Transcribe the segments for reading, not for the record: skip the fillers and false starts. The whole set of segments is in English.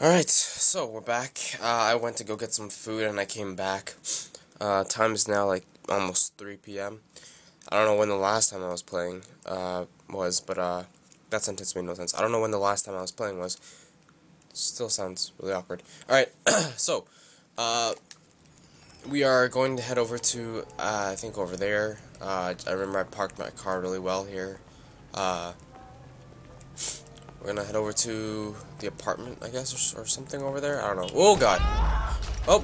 Alright, so we're back. I went to go get some food and I came back. Time is now like almost 3 p.m. I don't know when the last time I was playing was, but that sentence made no sense. I don't know when the last time I was playing was. Still sounds really awkward. Alright, so we are going to head over to, I think over there. I remember I parked my car really well here. We're gonna head over to the apartment, I guess, or something over there. I don't know. Oh, God. Oh.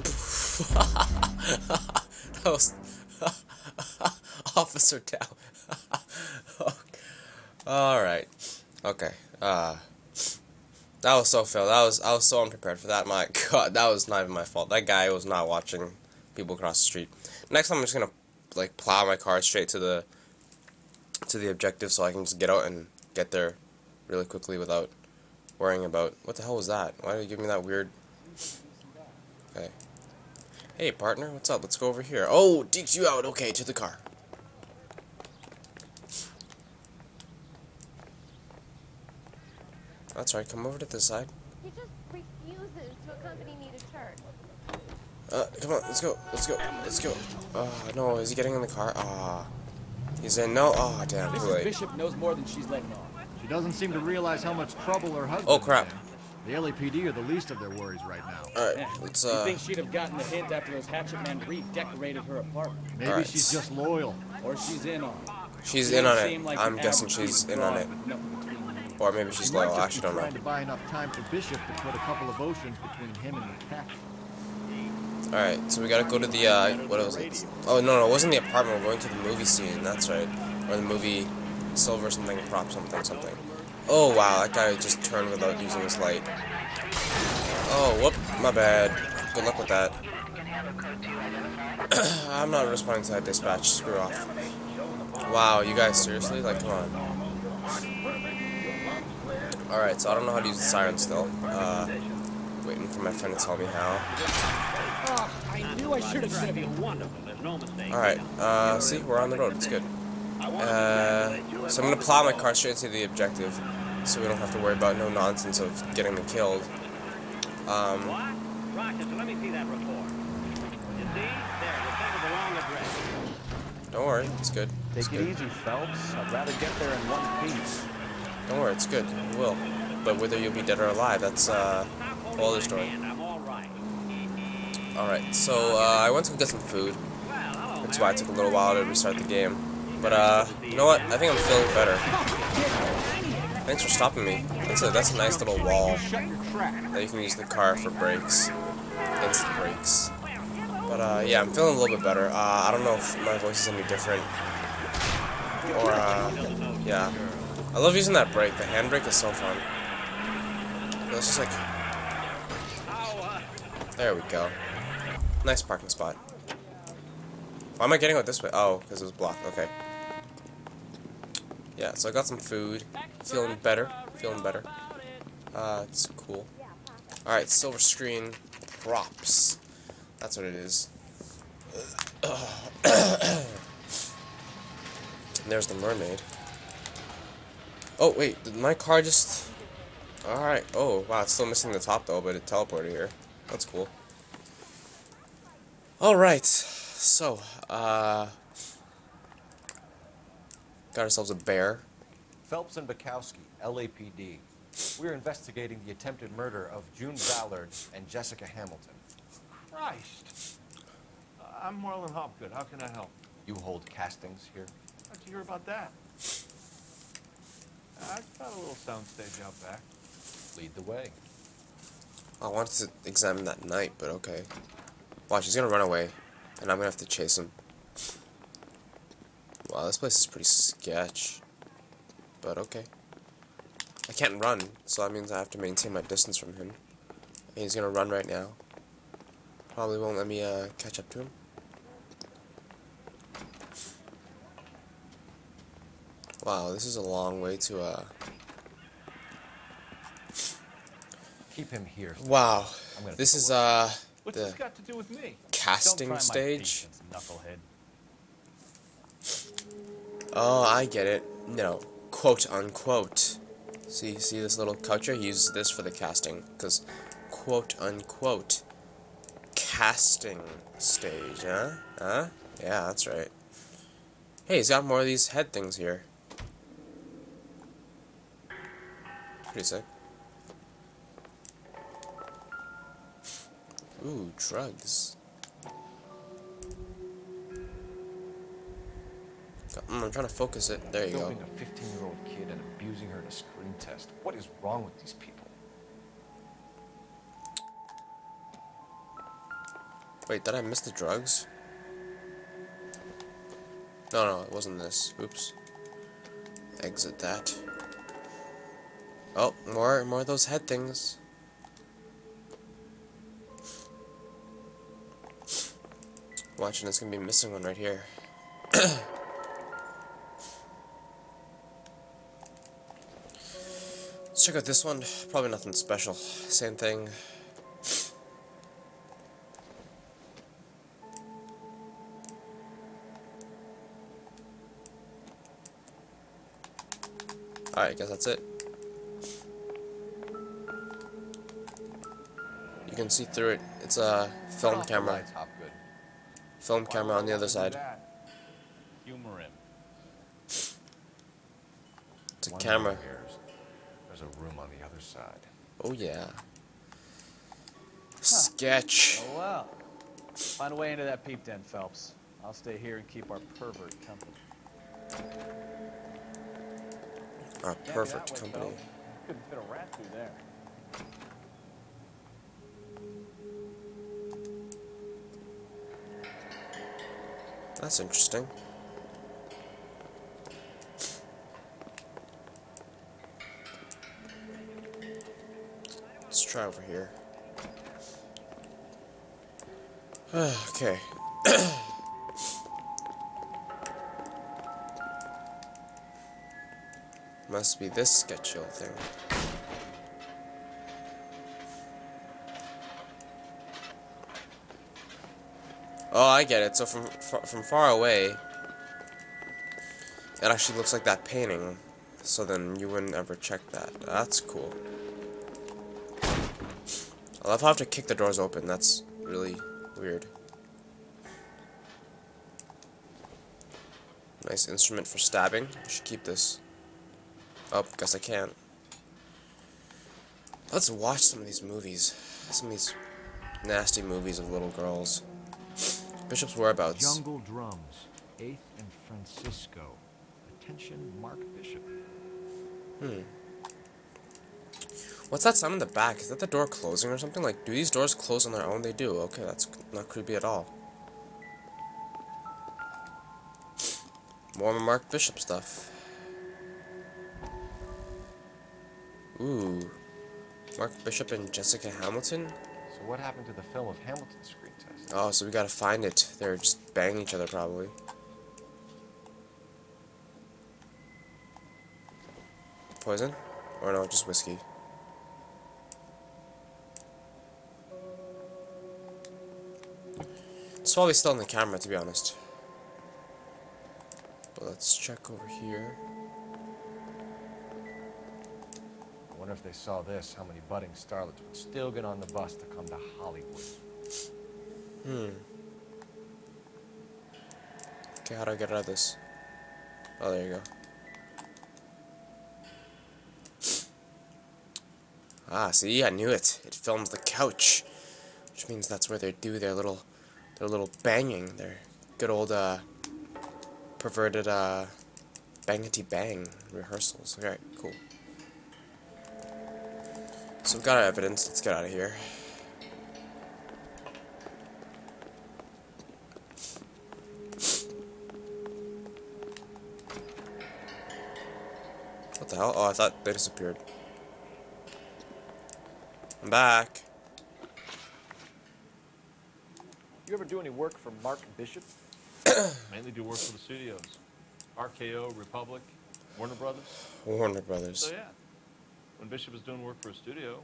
That was... Officer down. Alright. Okay. That was so fail. I was so unprepared for that. My God, that was not even my fault. That guy was not watching people across the street. Next time I'm just gonna, like, plow my car straight to the... objective so I can just get out and get there really quickly without worrying about... What the hell was that? Why did you give me that weird... Okay. Hey, partner, what's up? Let's go over here. Oh, digs you out. Okay, to the car. That's right, come over to this side. He just refuses to accompany me to church. Come on, let's go, let's go, let's go. No, is he getting in the car? He's in, no, damn, too late. Mrs. Bishop knows more than she's letting on. She doesn't seem to realize how much trouble her husband... Oh, crap. The LAPD are the least of their worries right now. Alright, yeah. Let's, You think she'd have gotten the hint after those hatchet men redecorated her apartment. Maybe right. She's just loyal. Or she's in on it. She's in on it. Like I'm guessing she's in on it. Or maybe she's loyal. I actually don't know. To buy enough time for Bishop to put a couple of oceans between him and the pack. Alright, so we gotta go to the, what was it? Oh, no, it wasn't the apartment. We're going to the movie scene, that's right. Or the movie Silver something, prop something, something. Oh, wow, that guy just turned without using his light. Oh, whoop, my bad. Good luck with that. I'm not responding to that dispatch. Screw off. Wow, you guys, seriously? Like, come on. Alright, so I don't know how to use the siren still. Waiting for my friend to tell me how. I knew I should have said it. Alright, see, we're on the road. It's good. So I'm gonna plow my car straight to the objective, so we don't have to worry about no nonsense of getting them killed. Don't worry, it's good. Take it easy, Phelps. I'd rather get there in one piece. Don't worry, it's good. You will. But whether you'll be dead or alive, that's a whole other story. Alright, so I went to get some food. That's why it took a little while to restart the game. But, you know what? I think I'm feeling better. Thanks for stopping me. That's a nice little wall that you can use the car for brakes. Instant brakes. But, yeah, I'm feeling a little bit better. I don't know if my voice is any different. Or, yeah. I love using that brake. The handbrake is so fun. It's just like... There we go. Nice parking spot. Why am I getting out this way? Oh, because it was blocked. Okay. Yeah, so I got some food. Feeling better. Feeling better. It's cool. Alright, silver screen props. That's what it is. There's the mermaid. Oh, wait. Did my car just... Alright. Oh, wow. It's still missing the top, though, but it teleported here. That's cool. Alright. So, got ourselves a bear. Phelps and Bekowski, LAPD. We're investigating the attempted murder of June Ballard and Jessica Hamilton. Christ. I'm Marlon Hopgood. How can I help? You hold castings here? How'd you hear about that? I've got a little soundstage out back. Lead the way. I wanted to examine that night, but okay. Watch, he's gonna run away. And I'm gonna have to chase him. Wow, this place is pretty sketch. But okay. I can't run, so that means I have to maintain my distance from him. And he's gonna run right now. Probably won't let me catch up to him. Wow, this is a long way to keep him here. Wow. This is what's this got to do with me? Casting stage? Oh, I get it. No. Quote unquote. See this little couch here? He used this for the casting, because quote-unquote casting stage, huh? Huh? Yeah, that's right. Hey, he's got more of these head things here. Pretty sick. Ooh, drugs. I'm trying to focus it. There you go. Filming a 15-year-old kid and abusing her in a screen test. What is wrong with these people? Wait, did I miss the drugs? No, it wasn't this. Oops. Exit that. Oh, more of those head things. Watching, it's gonna be missing one right here. Let's check out this one. Probably nothing special. Same thing. Alright, I guess that's it. You can see through it. It's a film camera. Film camera on the other side. Humor him. It's a camera. There's a room on the other side. Oh yeah. Sketch. Oh well. Find a way into that peep den, Phelps. I'll stay here and keep our pervert company. Our pervert company. Couldn't fit a rat through there. That's interesting. Let's try over here. Okay. Must be this sketchy old thing. Oh, I get it. So from far away, it actually looks like that painting. So then you wouldn't ever check that. That's cool. I love how I have to kick the doors open. That's really weird. Nice instrument for stabbing. I should keep this. Oh, guess I can't. Let's watch some of these movies. Some of these nasty movies of little girls. Bishop's whereabouts. Jungle Drums, 8th and Francisco. Attention, Mark Bishop. What's that sound in the back? Is that the door closing or something? Like, do these doors close on their own? They do. Okay, that's not creepy at all. More Mark Bishop stuff. Ooh. Mark Bishop and Jessica Hamilton? So what happened to the film of Hamilton's screen test? Oh, so we gotta find it. They're just banging each other, probably. Poison? Or no, just whiskey. It's probably still in the camera, to be honest. But let's check over here. I wonder if they saw this, how many budding starlets would still get on the bus to come to Hollywood. Okay, how do I get out of this? Oh, there you go. Ah, see, I knew it. It films the couch, which means that's where they do their little banging, their good old perverted bangity bang rehearsals. Okay, cool. So we've got our evidence. Let's get out of here. What the hell? Oh, I thought they disappeared. I'm back. You ever do any work for Mark Bishop? Mainly do work for the studios. RKO, Republic, Warner Brothers. Warner Brothers. So, yeah. When Bishop was doing work for a studio,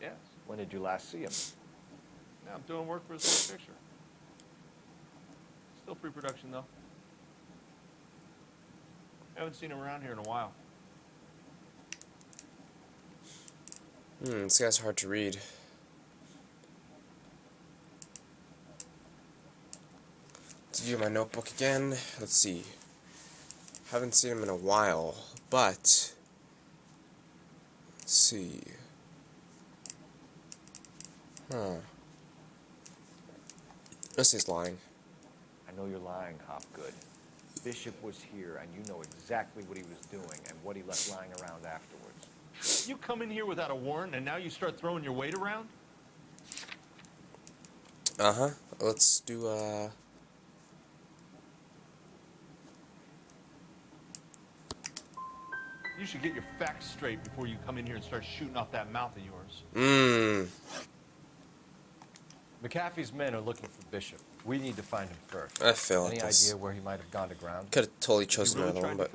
yes. When did you last see him? Now I'm doing work for his next picture. Still pre-production, though. I haven't seen him around here in a while. This guy's hard to read. Let's view my notebook again. Let's see. Haven't seen him in a while, but let's see. This is lying. I know you're lying, Hopgood. Bishop was here, and you know exactly what he was doing and what he left lying around afterwards. You come in here without a warrant, and now you start throwing your weight around? Let's do, You should get your facts straight before you come in here and start shooting off that mouth of yours. McAfee's men are looking for Bishop. We need to find him first. I feel any idea where he might have gone to ground? Could have totally chosen another one, but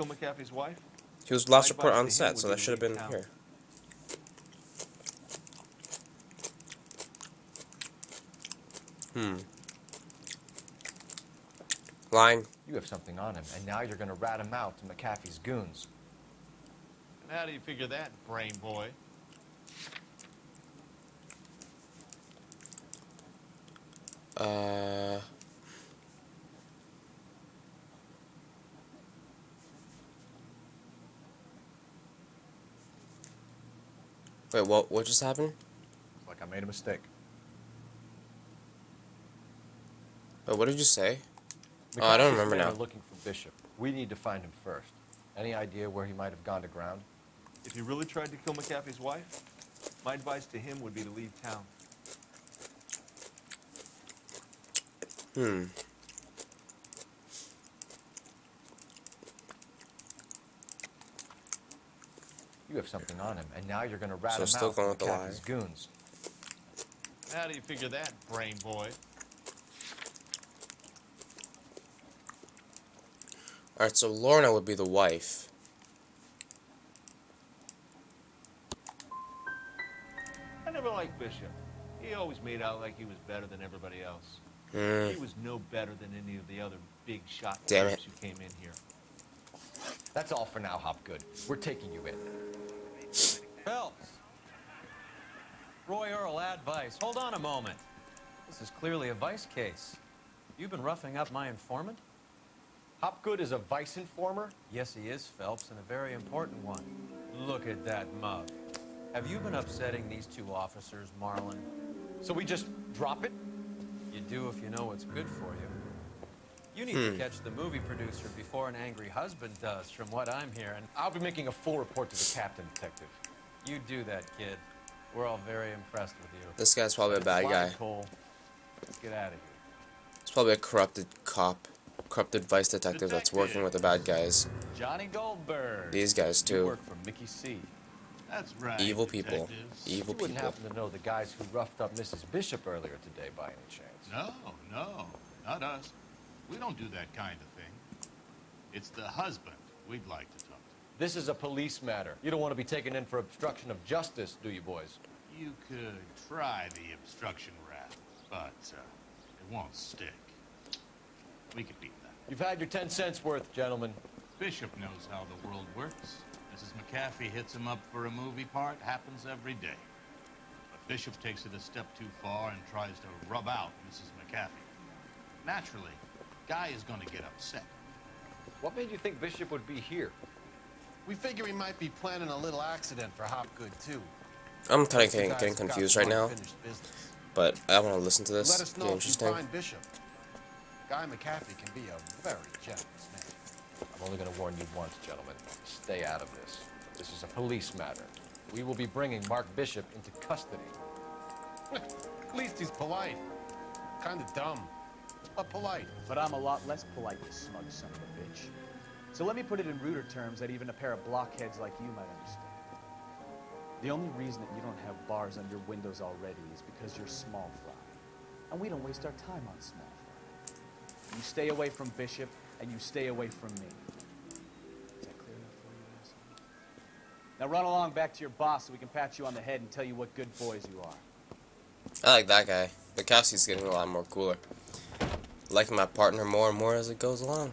he was last report on set, so that should have been here. Lying. You have something on him, and now you're going to rat him out to McAfee's goons. And how do you figure that, brain boy? Wait, what just happened? It's like I made a mistake. Wait, what did you say? Oh, I don't remember now. Looking for Bishop. We need to find him first. Any idea where he might have gone to ground? If you really tried to kill McAfee's wife, my advice to him would be to leave town. You have something on him, and now you're going to rat him out with the captain's goons. How do you figure that, brain boy? Alright, so Lorna would be the wife. I never liked Bishop. He always made out like he was better than everybody else. He was no better than any of the other big shot types who came in here. That's all for now, Hopgood. We're taking you in. Phelps! Roy Earle, ad vice. Hold on a moment. This is clearly a vice case. You've been roughing up my informant? Hopgood is a vice informer? Yes, he is, Phelps, and a very important one. Look at that mug. Have you been upsetting these two officers, Marlon? So we just drop it? You do if you know what's good for you. You need to catch the movie producer before an angry husband does, from what I'm hearing. I'll be making a full report to the captain, detective. You do that, kid. We're all very impressed with you. This guy's probably a bad guy. Cole. Let's get out of here. It's probably a corrupted cop, corrupted vice detective that's working with the bad guys. Johnny Goldberg. These guys too. You work for Mickey C. That's right. Evil people. Detectives. Evil people. You wouldn't happen to know the guys who roughed up Mrs. Bishop earlier today by any chance? No, no, not us. We don't do that kind of thing. It's the husband we'd like to talk to. This is a police matter. You don't want to be taken in for obstruction of justice, do you, boys? You could try the obstruction route, but it won't stick. We could beat that. You've had your 10 cents worth, gentlemen. Bishop knows how the world works. Mrs. McAfee hits him up for a movie part, happens every day. But Bishop takes it a step too far and tries to rub out Mrs. McAfee. Naturally, Guy is going to get upset. What made you think Bishop would be here? We figure he might be planning a little accident for Hopgood, too. I'm kind of getting confused right now, but I want to listen to this. Let us know if you find Bishop. Guy McAfee can be a very generous man. I'm only going to warn you once, gentlemen. Stay out of this. This is a police matter. We will be bringing Mark Bishop into custody. At least he's polite. Kind of dumb, but polite. But I'm a lot less polite, this smug son of a bitch. So let me put it in ruder terms that even a pair of blockheads like you might understand. The only reason that you don't have bars on your windows already is because you're small fry. And we don't waste our time on small fry. You stay away from Bishop, and you stay away from me. Is that clear enough for you, asshole? Now run along back to your boss so we can pat you on the head and tell you what good boys you are. I like that guy. Bekowski's getting a lot more cooler. Liking my partner more and more as it goes along.